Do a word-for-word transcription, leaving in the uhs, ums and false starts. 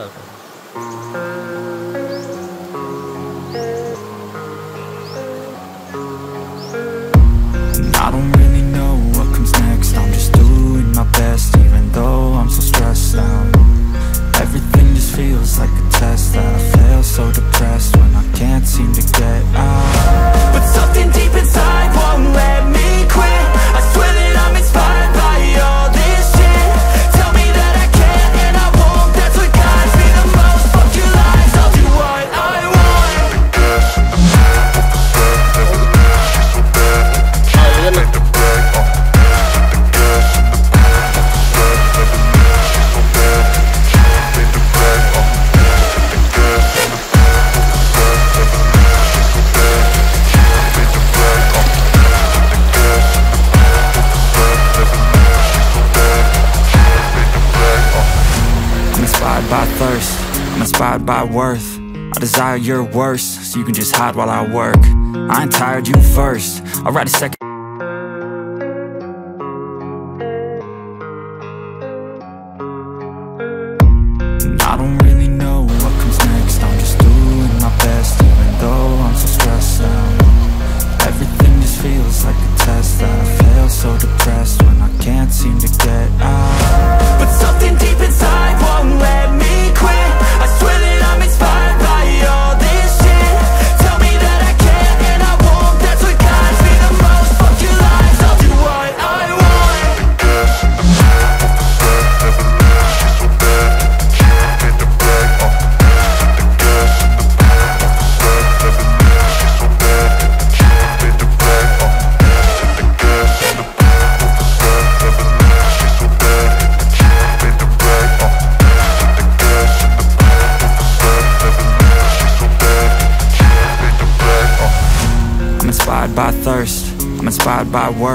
perfect. And I don't really know what comes next. I'm just doing my best, even though I'm so stressed out. Everything just feels like a test that I fail, so depressed when I can't seem to get out. But something deep inside won't let me quit. I swear that I'm inspired by all this shit. Tell me that I can't and I won't. That's what guides me the most. Fuck your lies, I'll do what I want. I wanna by thirst, I'm inspired by worth. I desire your worst, so you can just hide while I work. I ain't tired, you first. I'll write a second. And I don't really know what comes next. I'm just doing my best, even though I'm so stressed out. Everything just feels like a test that I fail, so depressed when I can't seem to get out. But something deep inside won't let me quit. I swear that I'm inspired by all this shit. Tell me that I can't and I won't. That's what guides me the most. Fuck your lies, I'll do what I want. By thirst, I'm inspired by work.